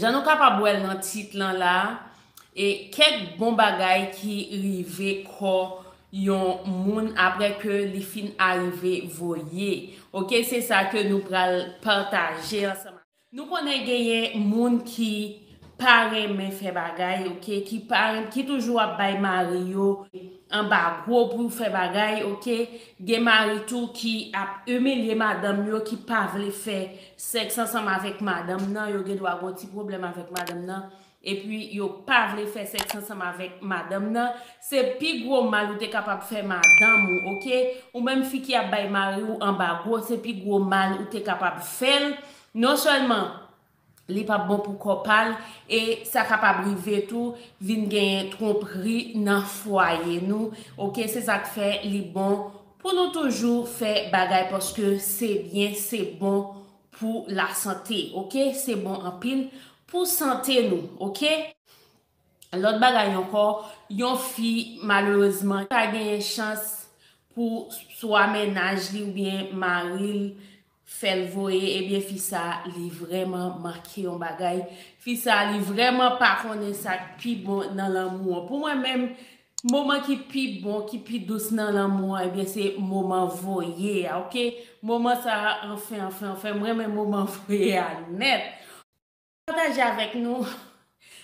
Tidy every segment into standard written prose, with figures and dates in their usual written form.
J'en ou capable elle dans titre là et quelques bon bagay qui rivé ko yon moun après que li fin arrivé voyer. OK, c'est ça que nous pral partager ensemble. Nous connaît gagné moun qui parrain mais fait bagay, OK, qui parrain qui toujours a bay Mario en bas gros pour faire bagay, OK, gè mari tout qui a humilié madame yo qui pa vle faire sexe ensemble avec madame nan, yo gen doit gonti problème avec madame nan. Et puis yo pa vle faire sexe ensemble avec madame nan, c'est pi gros mal ou t'es capable faire madame, OK, ou même fi qui a bay mari ou en bas gros, c'est pi gros mal ou t'es capable faire non seulement li pa bon pour copal et ça capable river tout vinn gagner tromperie dans foyer nous. OK, c'est ça qui fait li bon pour nous toujours faire bagay parce que c'est bien, c'est bon pour la santé. OK, c'est bon en pile pour santé nous. OK, l'autre bagay encore, yon fi malheureusement pas gagné chance pour soit ménage li ou bien mari fait voyer, et bien fi ça li vraiment marqué en bagay, fi ça li vraiment pas connait ça pi bon dans l'amour. Pour moi même moment qui pi bon, qui pi douce dans l'amour, et bien c'est moment voyer. OK, moment ça enfin moi même moment voyer net. Partagez avec nous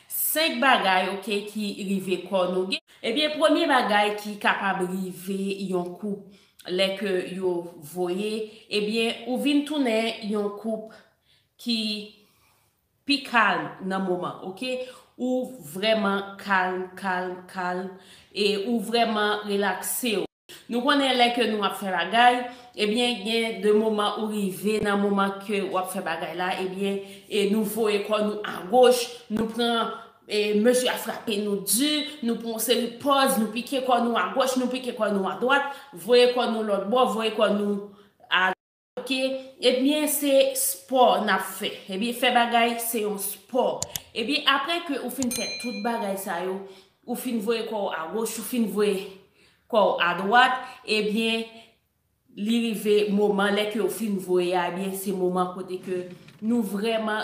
5 bagay, OK, qui rivé kon nou. Et bien premier bagay qui capable rivé yon couple les que yo voyez, et bien ou vin tourner yon couple qui pi calme nan moment. OK, ou vraiment calme et ou vraiment relaxé. Nous connaissons les que nous a fait bagay, et bien il y a deux moments où rivé nan moment que ou a fait bagay là, et bien et nous voyez quand nous à gauche, nous prend et monsieur a frappé nous dur, nous pensons une pause, nous piquer quoi nous à gauche, nous piquer quoi nous à droite, voyez quoi nous l'autre bord, voyez quoi nous à. OK, et bien c'est sport n'a fait, et bien faire bagaille c'est un sport. Et bien après que ou fin fait toute bagaille ça yo, ou fin voyez quoi à gauche, ou fin voyez quoi à droite, et bien l'arrivée moment là que ou fin voyez, et bien c'est moment côté que nous vraiment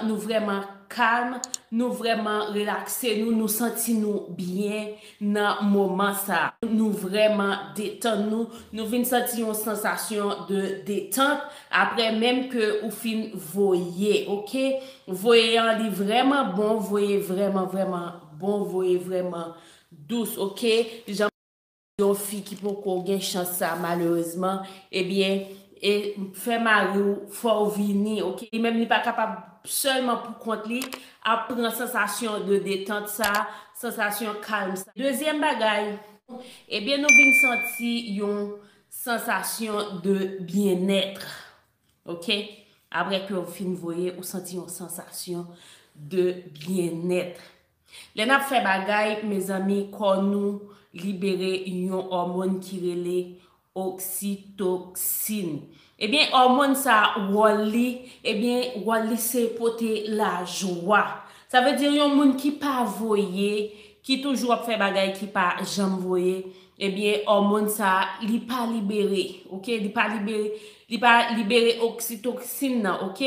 calme, nous vraiment relaxer, nous sentir nous bien dans moment ça, nous vraiment détendre nous vinn sentir une sensation de détente après même que ou fin voyer. OK, voyer li vraiment bon, voyer vraiment bon, voyer vraiment douce. OK, j'en fi qui pour qu'on gagne chance ça malheureusement, et bien et fait mari faut venir. OK, et même n'est pas capable seulement pour compte li apprend sensation de détente ça, sensation calme ça. Deuxième bagaille, et bien nous vinn sentir yon sensation de bien-être. OK, après que vous fin voyer ou sentir une sensation de bien-être. Les n'a fait bagaille mes amis quand nous libérer une hormone qui relève oxytocine. Eh bien hormone ça Wally, eh bien Wally c'est porter la joie. Ça veut dire yon moun qui pas voyer, qui toujours fait bagay qui pas jamais voyer, eh bien hormone ça li pas libéré. OK, li pas libéré oxytocine nan. OK,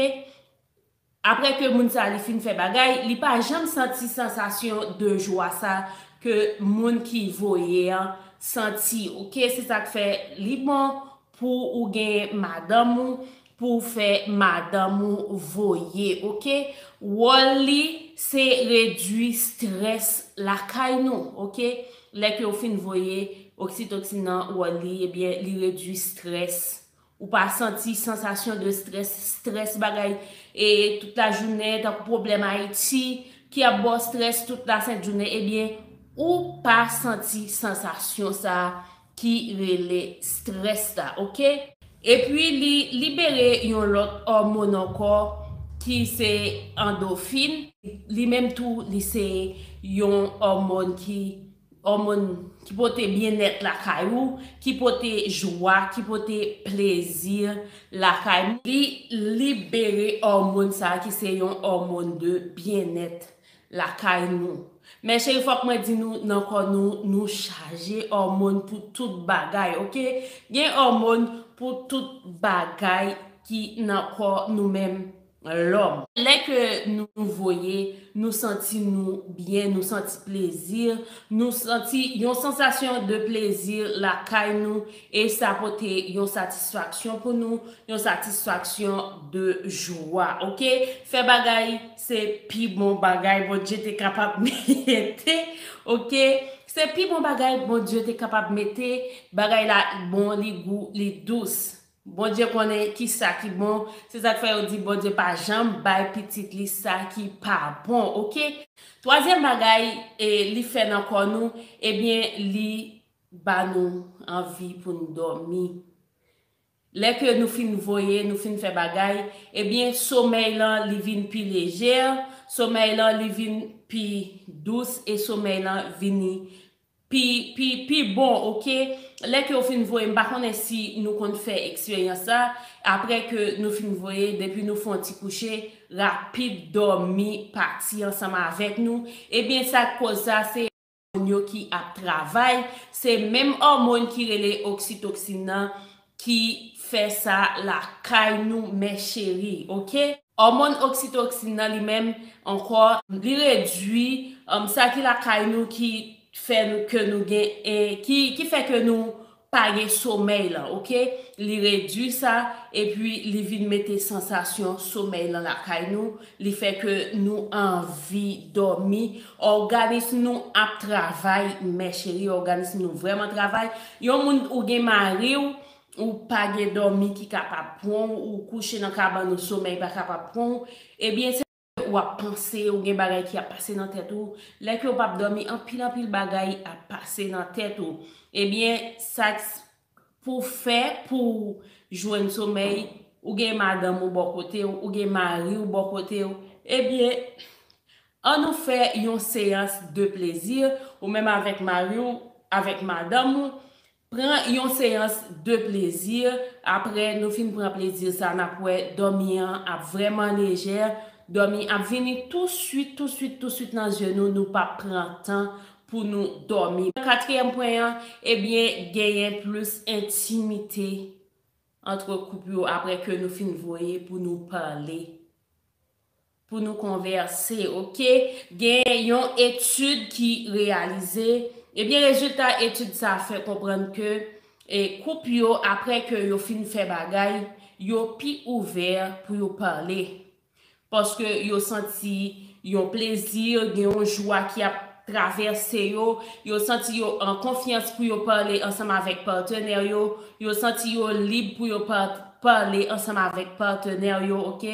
après que moun ça li fin fait bagay, li pas jamais senti sensation de joie ça que moun qui voyer senti. OK, c'est ça qui fait li bon pour ou gagner madame, pour faire madame voyer. OK, Wally c'est réduit stress la caille nous. OK, les que au fin voyer oxytocine Wally, et bien li réduit stress ou pas senti sensation de stress bagaille et toute la journée dans problème Haïti qui a bon stress toute la sainte journée, et bien ou pas senti sensation ça qui relève stress ça. OK, et puis li libérer yon l'autre hormone encore qui c'est endorphine, li même tout li c'est yon hormone qui porte bien-être la caillou, qui porte joie, qui porte plaisir la caillou, li libérer hormone ça qui c'est yon hormone de bien-être la caillou. Mais chéri, faut que moi dis nous nan kon nous charger hormone pour toute bagaille. OK, gen hormone pour toute bagaille qui nan kon nous-mêmes l'homme. Dès que nous voyons, nous sentons bien, nous sentons plaisir, nous sentons une sensation de plaisir, la caille nous, et ça apporte une satisfaction pour nous, une satisfaction de joie, ok? Faire bagaille, c'est plus bon bagaille, bon Dieu t'es capable de mettre, ok? C'est plus bon bagaille, bon Dieu t'es capable de mettre, bagaille là, bon, les goûts, les douces. Bon Dieu connaît qui ça qui bon, c'est ça que fait on dit bon Dieu pas jambe bail petite li ça qui pas bon, OK? Troisième bagaille et li fait dans corps nous, eh bien li ba nous envie pour nous dormir. Lè que nous fin voyer, nous fin faire bagaille, eh bien sommeil là li vinn plus légère, sommeil là li vinn plus douce et sommeil là vinn puis bon, OK? Là que au fin voyer m'pa connait si nous compte faire expérience ça après que nous fin voyer depuis nous font petit coucher rapide dormir partir ensemble avec nous et bien ça cause ça c'est hormone qui a travail c'est même hormone qui relé oxytocine qui fait ça la caille nous mes chéris, OK? Hormone oxytocine lui-même encore lui réduit ça qui la caille nous qui fait que nous gain et qui fait que nous pas gain sommeil là, OK? Li réduit ça et puis li vient mettre sensation sommeil dans la caille nous, li fait que nous envie dormir, organisme nous a travail mes chéris, organisme nous vraiment travail. Yon moun ou gain mari ou pas gain dormi qui capable prendre ou coucher dans cabane sommeil pas capable prendre et bien ou à penser ou gen bagay qui a passé dans tête ou là que ou pas dormir en pile bagay a passé dans tête ou et bien ça pour faire pour joindre sommeil ou gen madame ou bon côté ou gen mari ou bon côté et bien on nous fait une séance de plaisir ou même avec mari ou avec madame ou prend une séance de plaisir après nous fin prend plaisir ça n'a après dormir a vraiment légère dormir, à venir tout de suite dans les genoux, nous pas prendre temps pour nous dormir. Quatrième point, eh bien, gagner plus intimité entre couples après que nous finissons voyer pour nous parler, pour nous converser, ok? Gagner une étude qui réalisée, eh bien, résultat étude ça fait comprendre que et couples après que nous finissons faire bagaille, yo plus ouvert pour nous parler. Parce que yo senti yon plaisir, yon joie qui a traversé yo senti yo en confiance pour yo parler ensemble avec partenaire yo senti yo libre pour yo parler ensemble avec partenaire yo, OK?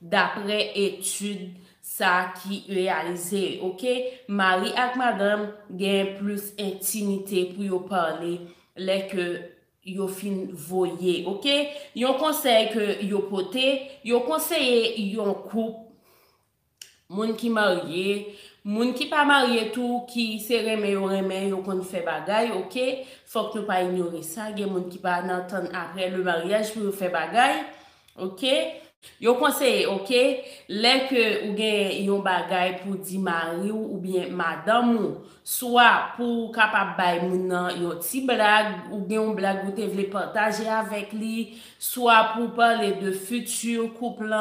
D'après étude ça qui réalisé, OK? Mari ak madame gen plus intimité pour yo parler les que yo fin voyer, OK? Yon conseil que yo pote, yo conseiller yon couple moun ki marié, moun ki pa marié tout qui se remè yo kon fè bagay, OK? Faut que nous pas ignorer ça, gen moun ki pa n'entendre après le mariage pour faire bagay, OK? Yo conseil, OK? Lè que ou gen yon bagay pour di mari ou bien madame ou soit pour capable bay moun nan yon ti blague ou gen yon blague ou te vle partager avec li, soit pour parler de futur couple,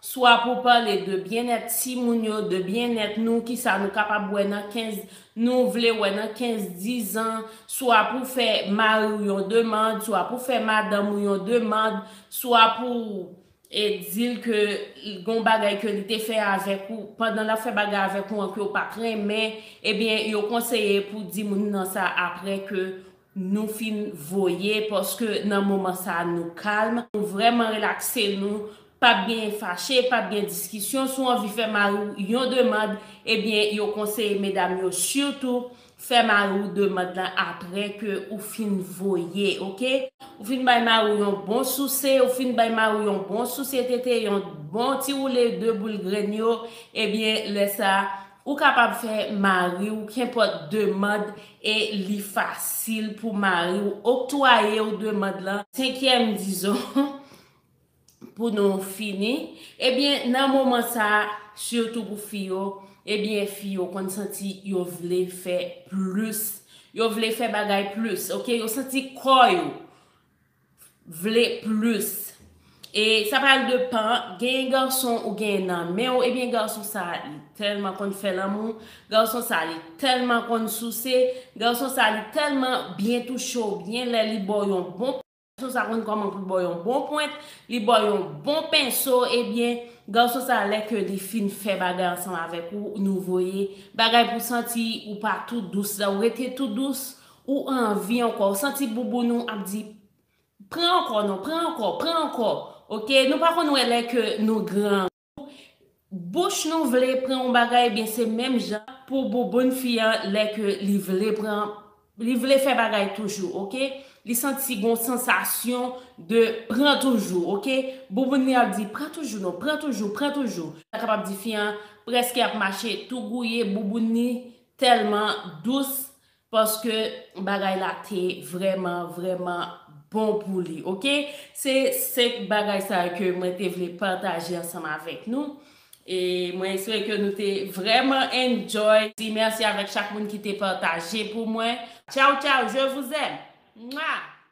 soit pour parler de bien-être si moun yo, de bien-être nous qui ça nous capable wè nan 15 nous vle wè nan 15-10 ans, soit pour faire mari ou yon demande, soit pour faire madame ou yon demande, soit pour et dire que gon bagay que li te fait avec ou pendant la fait bagay avec ou que ou pas mais eh bien yo conseiller pour dire moun nan ça après que nous fin voyer parce que dans moment ça nous calme nous vraiment relaxer nous pas bien fâché pas bien discussion si on veut faire mari yon demande eh bien yo conseiller mesdames yo surtout faire mari demande après que ou fin voyer, OK? Ou fin bay mari yon bon souci, ou fin bay mari yon bon société, yon bon ti roulé de boule grenio, eh bien laisse ça ou capable faire mari ou qu'importe demande et li facile pour mari ou octroyer ou demande là. Cinquième disons pour nous finir, eh bien dans moment ça surtout pour fio eh bien, fille, yo kon senti yo vle fè plus. Yo vle fè bagay plus, OK? Yo senti koyo vle plus. E ça parle de pan, gen garçon ou gen nan, mais ou bien garçon ça tellement qu'on fait l'amour, garçon ça tellement qu'on souci, garçon ça tellement bien touché, bien là li boyon bon, garçon ça connait comment pou boyon bon pointe, li boyon bon pinceau et bien garçon ça lè que li fin fait bagay ensemble avec ou nous voyer, bagay pour senti ou pas tout douce, ou rete tout douce ou envie encore, senti boubou nou ap di prends encore. OK, nous pas qu'on est que nous grands bouche nous voulait prendre un bagage bien c'est même genre pour bonne fille les que li voulait prendre li voulait faire bagage toujours, OK? Li senti gon sensation de prend toujours, OK? Bonne ni a dit prend toujours. Capable di fille presque a marcher tout gouillé boubouni tellement douce parce que bagage là t'es vraiment bon pour lui, OK? C'est ce bagage ça que moi te voulais partager ensemble avec nous et moi espère que nous t'ai vraiment enjoy. Merci avec chaque monde qui t'a partagé pour moi. Ciao, je vous aime. Mouah!